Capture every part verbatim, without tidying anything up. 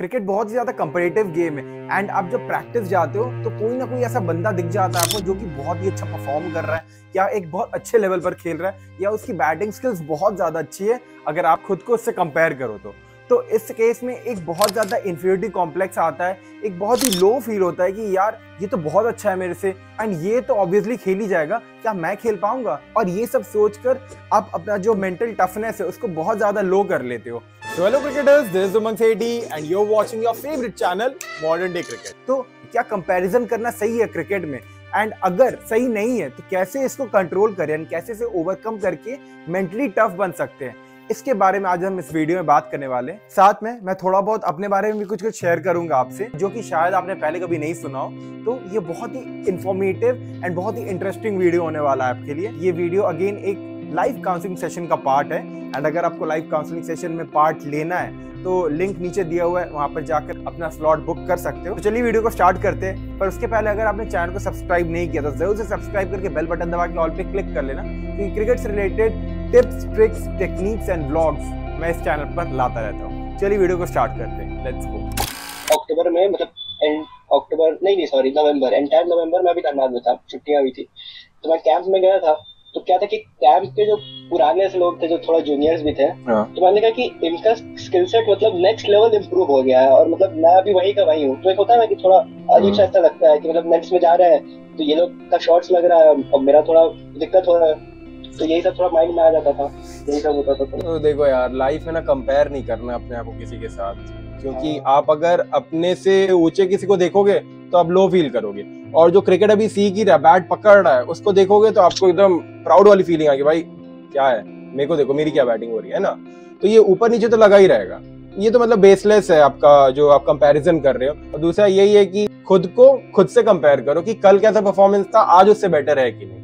Cricket बहुत ही ज़्यादा competitive game है एंड आप जब प्रैक्टिस जाते हो तो कोई ना कोई ऐसा बंदा दिख जाता है आपको जो कि बहुत ही अच्छा परफॉर्म कर रहा है या एक बहुत अच्छे लेवल पर खेल रहा है या उसकी बैटिंग स्किल्स बहुत ज़्यादा अच्छी है अगर आप खुद को उससे कंपेयर करो तो तो इस केस में एक बहुत ज़्यादा इन्फीरियरिटी कॉम्प्लेक्स आता है, एक बहुत ही लो फील होता है कि यार ये तो बहुत अच्छा है मेरे से एंड ये तो ऑब्वियसली खेल ही जाएगा, क्या मैं खेल पाऊंगा? और ये सब सोचकर आप अपना जो मेंटल टफनेस है उसको बहुत ज़्यादा लो कर लेते हो। So hello cricketers, this is Umang Sethi and you're watching your favorite channel Modern Day Cricket. तो क्या कंपैरिजन करना सही है क्रिकेट में? एंड अगर सही नहीं है तो कैसे इसको कंट्रोल करें एंड कैसे इसे ओवरकम करके मेंटली टफ बन सकते हैं, इसके बारे में आज हम इस वीडियो में बात करने वाले हैं। साथ में मैं थोड़ा बहुत अपने बारे में भी कुछ कुछ शेयर करूंगा आपसे जो कि शायद आपने पहले कभी नहीं सुना हो, तो ये बहुत ही इन्फॉर्मेटिव एंड बहुत ही इंटरेस्टिंग वीडियो होने वाला है आपके लिए। ये वीडियो अगेन एक लाइव काउंसलिंग सेशन का पार्ट है एंड अगर आपको लाइव काउंसलिंग सेशन में पार्ट लेना है तो लिंक नीचे दिया हुआ है, वहाँ पर जाकर अपना स्लॉट बुक कर सकते हो। तो चलिए वीडियो को स्टार्ट करते हैं, पर उसके पहले अगर आपने चैनल को सब्सक्राइब नहीं किया तो जरूर से सब्सक्राइब करके बेल बटन दबा के ऑल पे क्लिक कर लेना, क्योंकि क्रिकेट से related tips, tricks, techniques and vlogs मैं इस चैनल पर लाता रहता हूँ। चलिए वीडियो को स्टार्ट करते हैं, लेट्स गो। अक्टूबर में मतलब एंड अक्टूबर नहीं नहीं सॉरी नवंबर, एंटायर नवंबर में भी कर्नाटक में था, छुट्टियाँ हुई थी तो मैं कैंप में गया था। तो क्या था कि कैंप के जो पुराने से लोग थे जो थोड़ा जूनियर्स भी थे, तो मैंने कहा कि इनका स्किल सेट मतलब नेक्स्ट लेवल इम्प्रूव हो गया है और मतलब मैं अभी वही का वही हूँ। तो एक होता है ना कि थोड़ा अजीब सा ऐसा लगता है कि मतलब नेक्स्ट में जा रहे हैं तो ये लोग का शॉट्स लग रहा है और मेरा थोड़ा दिक्कत हो रहा है, तो यही सब थोड़ा माइंड में आ जाता था, यही सब होता था। तो देखो यार, लाइफ है ना, कंपेयर नहीं करना अपने आप को किसी के साथ, क्योंकि आप अगर अपने से ऊंचे किसी को देखोगे तो आप लो फील करोगे, और जो क्रिकेट अभी सीख ही रहा है, बैट पकड़ रहा है, उसको देखोगे तो आपको एकदम प्राउड वाली फीलिंग आएगी, भाई क्या है, मेरे को देखो मेरी क्या बैटिंग हो रही है ना। तो ये ऊपर नीचे तो लगा ही रहेगा, ये तो मतलब बेसलेस है आपका जो आप कंपैरिजन कर रहे हो। और दूसरा यही है कि खुद को खुद से कंपेयर करो कि कल कैसा परफॉर्मेंस था, आज उससे बेटर है कि नहीं।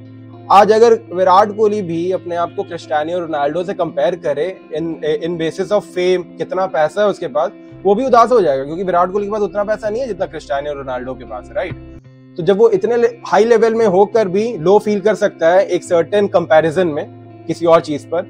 आज अगर विराट कोहली भी अपने आप को क्रिस्टियानो रोनाल्डो से कंपेयर करे in in basis of fame, कितना पैसा है उसके पास, वो भी उदास हो जाएगा, क्योंकि विराट कोहली के पास उतना पैसा नहीं है जितना क्रिस्टियानो रोनाल्डो के पास है, राइट। तो जब वो इतने हाई लेवल में होकर भी लो फील कर सकता है एक सर्टेन कंपैरिजन में किसी और चीज पर,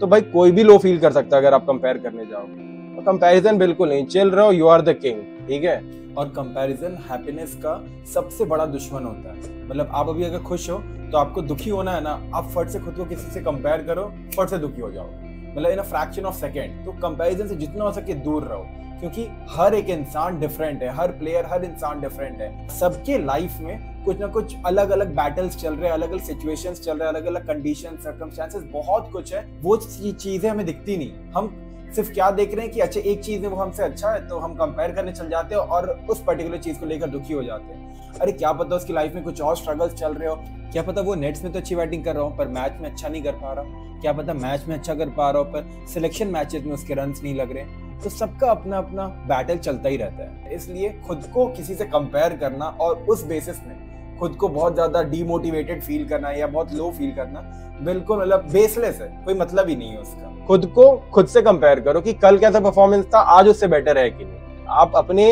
तो भाई कोई भी लो फील कर सकता है अगर आप कंपेयर करने जाओगे। और कंपेरिजन बिल्कुल नहीं, चिल रहो, यू आर द किंग, ठीक है। और कंपैरिजन हैप्पीनेस का सबसे बड़ा दुश्मन होता है। मतलब आप अभी अगर खुश हो तो आपको दुखी होना है ना, आप फट से खुद को किसी से कंपेयर करो, फट से दुखी हो जाओ, मतलब in a fraction of second. तो कंपैरिजन से जितना हो सके दूर रहो, क्योंकि हर एक इंसान डिफरेंट है, हर प्लेयर हर इंसान डिफरेंट है, सबके लाइफ में कुछ ना कुछ अलग अलग बैटल्स चल रहे हैं, अलग अलग सिचुएशंस चल रहे हैं, अलग अलग कंडीशन, सर्कमस्टांसेस, बहुत कुछ है। वो चीज़ें हमें दिखती नहीं, हम सिर्फ क्या देख रहे हैं कि अच्छा एक चीज़ में वो हमसे अच्छा है तो हम कंपेयर करने चल जाते हैं और उस पर्टिकुलर चीज़ को लेकर दुखी हो जाते हैं। अरे क्या पता उसकी लाइफ में कुछ और स्ट्रगल्स चल रहे हो, क्या पता वो नेट्स में तो अच्छी बैटिंग कर रहा हूँ पर मैच में अच्छा नहीं कर पा रहा हूँ, क्या पता मैच में अच्छा कर पा रहा हूँ पर सिलेक्शन मैचेस में उसके रन्स नहीं लग रहे हैं। तो सबका अपना अपना बैटल चलता ही रहता है, इसलिए खुद को किसी से कंपेयर करना और उस बेसिस में खुद को बहुत ज़्यादा डीमोटिवेटेड फील करना या बहुत लो फील करना बिल्कुल मतलब बेसलेस है, कोई मतलब ही नहीं है उसका। खुद को खुद से कंपेयर करो कि कल कैसा परफॉर्मेंस था, आज उससे बेटर है कि नहीं। आप अपने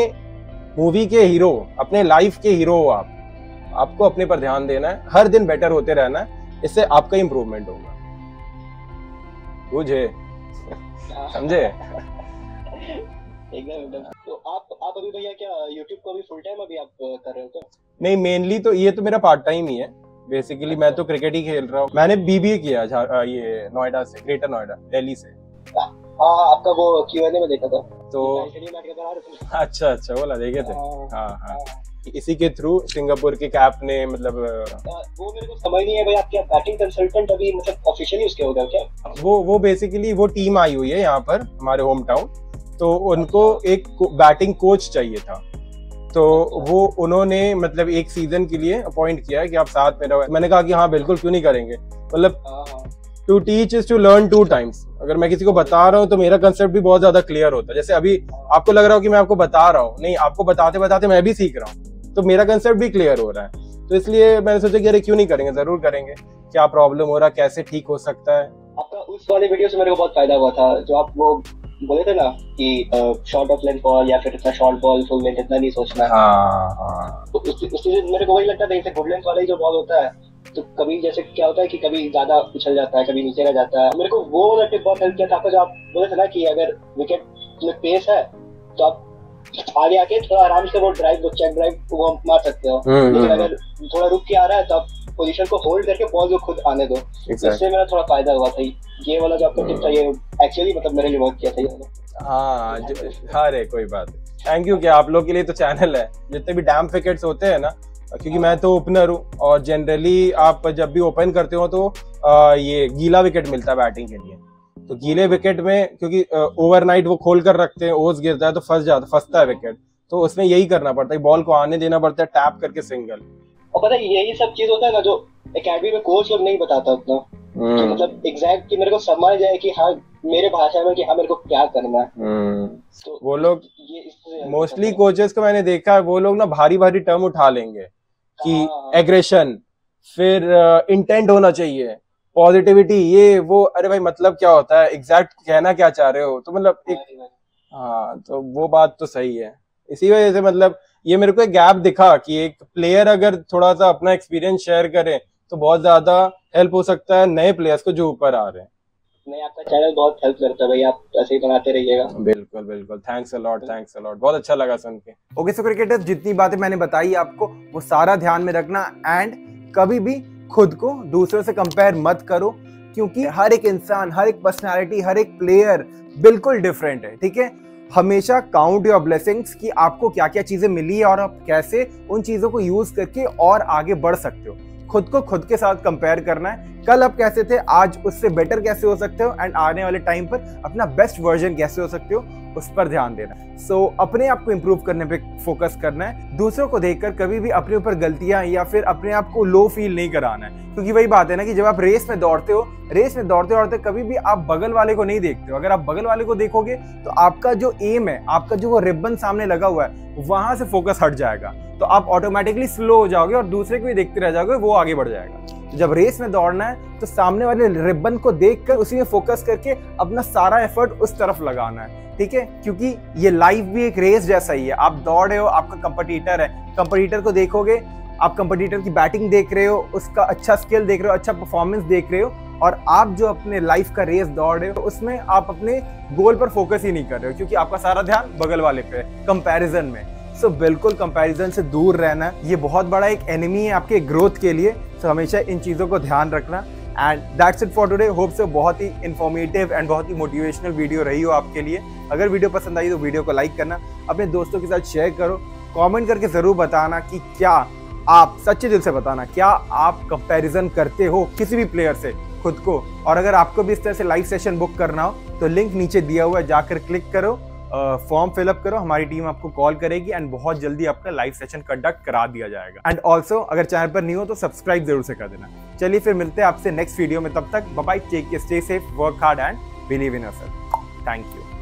मूवी के हीरो, अपने लाइफ के हीरो हो आप, आपको अपने पर ध्यान देना है, हर दिन बेटर होते रहना है, इससे आपका इम्प्रूवमेंट होगा, बुझे समझे? तो आप आप अभी भैया क्या YouTube को अभी फुल टाइम अभी आप कर रहे हो क्या? नहीं, मेनली तो ये तो मेरा पार्ट टाइम ही है बेसिकली, मैं तो क्रिकेट ही खेल रहा हूँ। मैंने बीबीए किया ये नोएडा से, ग्रेटर नोएडा, दिल्ली से। हाँ, आपका वो क्यूएनए में देखा था तो अच्छा अच्छा बोला, देखे थे। हाँ हाँ, इसी के थ्रू सिंगापुर के कैप ने मतलब आ, वो मेरे को समझ नहीं है भाई, आप क्या बैटिंग कंसल्टेंट अभी मतलब ऑफिशियली उसके हो गए क्या? वो वो बेसिकली वो टीम आई हुई है यहाँ पर हमारे होम टाउन, तो उनको एक बैटिंग कोच चाहिए था, तो वो उन्होंने मतलब एक सीजन के लिए अपॉइंट किया है कि आप साथ में रहो। मैंने कहा कि हाँ बिल्कुल, क्यों नहीं करेंगे, मतलब to teach is to learn two times. अगर मैं किसी को बता रहा हूँ तो मेरा कंसेप्ट भी बहुत ज्यादा क्लियर होता है, जैसे अभी आपको लग रहा हो कि मैं आपको बता रहा हूँ, नहीं, आपको बताते बताते मैं भी सीख रहा हूँ, तो मेरा कंसेप्ट भी क्लियर हो रहा है। तो इसलिए मैंने सोचा कि अरे क्यों नहीं करेंगे, जरूर करेंगे, क्या प्रॉब्लम हो रहा, कैसे ठीक हो सकता है। आपका उस वाले वीडियो से मेरे को बहुत फायदा हुआ था, जो आप वो बोले थे ना कि शॉर्ट ऑफ लेंथ बॉल या फिर इतना शॉर्ट बॉल फुल लेंथ इतना नहीं सोचना है। हाँ हाँ, तो उस, उससे मेरे को वही लगता है, जैसे गुड लेंथ वाला ही जो बॉल होता है तो कभी जैसे क्या होता है कि कभी ज्यादा उछल जाता है, कभी नीचे रह जाता है। मेरे को वो वाला टिप बहुत हेल्प किया था, जो आप बोले थे ना कि अगर विकेट में पेस है तो आप आगे आके थोड़ा आराम से वो ड्राइव वो चेक ड्राइव वो मार सकते हो, लेकिन अगर थोड़ा रुक के आ रहा है तो आप पोजीशन को होल्ड करके पॉज को खुद आने दो। इससे मेरा थोड़ा फायदा हुआ था। ये वाला जो आपका टिप था ये एक्चुअली मतलब मेरे लिए वर्क किया था ये। हाँ अरे कोई बात थैंक यू। क्या आप लोग के लिए तो चैनल है, जितने भी डैम फिकेट्स होते हैं ना, क्योंकि मैं तो ओपनर हूँ और जनरली आप जब भी ओपन करते हो तो ये गीला विकेट मिलता है बैटिंग के लिए। तो गीले विकेट में क्योंकि ओवरनाइट वो खोल कर रखते हैं, ओस गिरता है तो फंस जाता फंसता है विकेट, तो उसमें यही करना पड़ता है, बॉल को आने देना पड़ता है टैप करके सिंगल। और पता है यही सब चीज होता है ना जो एकेडमी में कोच लोग नहीं बताता उतना, कि मतलब एग्जैक्ट कि मेरे को समझ जाए कि हाँ मेरे भाषा में कि हाँ मेरे को क्या करना है। तो वो लोग मोस्टली कोचेस को मैंने देखा है वो लोग ना भारी भारी टर्म उठा लेंगे कि एग्रेशन, फिर इंटेंट होना चाहिए, पॉजिटिविटी, ये वो। अरे भाई मतलब क्या होता है, एग्जैक्ट कहना क्या चाह रहे हो, तो मतलब एक हाँ तो वो बात तो सही है। इसी वजह से मतलब ये मेरे को एक गैप दिखा कि एक प्लेयर अगर थोड़ा सा अपना एक्सपीरियंस शेयर करे तो बहुत ज्यादा हेल्प हो सकता है नए प्लेयर्स को जो ऊपर आ रहे हैं। नहीं आपका चैनल बहुत हेल्प करता है भाई, आप ऐसे ही बनाते रहिएगा। बिल्कुल बिल्कुल, thanks a lot, thanks a lot, बहुत अच्छा लगा सुन के। ओके सो क्रिकेटर्स, जितनी बातें मैंने बताई आपको वो सारा ध्यान में रखना, एंड कभी भी खुद को दूसरों से कंपेयर मत करो, क्योंकि हर एक इंसान, हर एक पर्सनालिटी, हर एक प्लेयर बिल्कुल डिफरेंट है। ठीक है, हमेशा काउंट योर ब्लेसिंग्स कि आपको क्या क्या चीजें मिली है और आप कैसे उन चीजों को यूज करके और आगे बढ़ सकते हो। खुद को खुद के साथ कंपेयर करना है, कल आप कैसे थे आज उससे बेटर कैसे हो सकते हो, एंड आने वाले टाइम पर अपना बेस्ट वर्जन कैसे हो सकते हो उस पर ध्यान देना। सो so, अपने आप को इम्प्रूव करने पे फोकस करना है, दूसरों को देखकर कभी भी अपने ऊपर गलतियां या फिर अपने आप को लो फील नहीं कराना है। क्योंकि वही बात है ना कि जब आप रेस में दौड़ते हो, रेस में दौड़ते दौड़ते कभी भी आप बगल वाले को नहीं देखते हो। अगर आप बगल वाले को देखोगे तो आपका जो एम है, आपका जो वो रिबन सामने लगा हुआ है, वहां से फोकस हट जाएगा, तो आप ऑटोमेटिकली स्लो हो जाओगे और दूसरे को भी देखते रह जाओगे, वो आगे बढ़ जाएगा। जब रेस में दौड़ना है तो सामने वाले रिबन को देखकर उसी में फोकस करके अपना सारा एफर्ट उस तरफ लगाना है। ठीक है, क्योंकि ये लाइफ भी एक रेस जैसा ही है। आप दौड़ रहे हो, आपका कंपटीटर है, कंपटीटर को देखोगे, आप कंपटीटर की बैटिंग देख रहे हो, उसका अच्छा स्किल देख रहे हो, अच्छा परफॉर्मेंस देख रहे हो, और आप जो अपने लाइफ का रेस दौड़ रहे हो उसमें आप अपने गोल पर फोकस ही नहीं कर रहे हो, क्योंकि आपका सारा ध्यान बगल वाले पे है, कंपैरिजन में। सो बिल्कुल कंपैरिजन से दूर रहना, ये बहुत बड़ा एक एनिमी है आपके ग्रोथ के लिए। सो हमेशा इन चीज़ों को ध्यान रखना। And that's it for today. Hope से बहुत ही इन्फॉर्मेटिव एंड बहुत ही मोटिवेशनल वीडियो रही हो आपके लिए। अगर वीडियो पसंद आई तो वीडियो को लाइक करना, अपने दोस्तों के साथ शेयर करो, कमेंट करके ज़रूर बताना कि क्या आप, सच्चे दिल से बताना, क्या आप कंपैरिजन करते हो किसी भी प्लेयर से खुद को। और अगर आपको भी इस तरह से लाइव सेशन बुक करना हो तो लिंक नीचे दिया हुआ है, जाकर क्लिक करो, फॉर्म फिलअप करो, हमारी टीम आपको कॉल करेगी एंड बहुत जल्दी आपका लाइव सेशन कंडक्ट करा दिया जाएगा। एंड ऑल्सो अगर चैनल पर नहीं हो तो सब्सक्राइब जरूर से कर देना। चलिए फिर मिलते हैं आपसे नेक्स्ट वीडियो में, तब तक bye bye, take care, stay safe, work hard and believe in yourself. Thank you.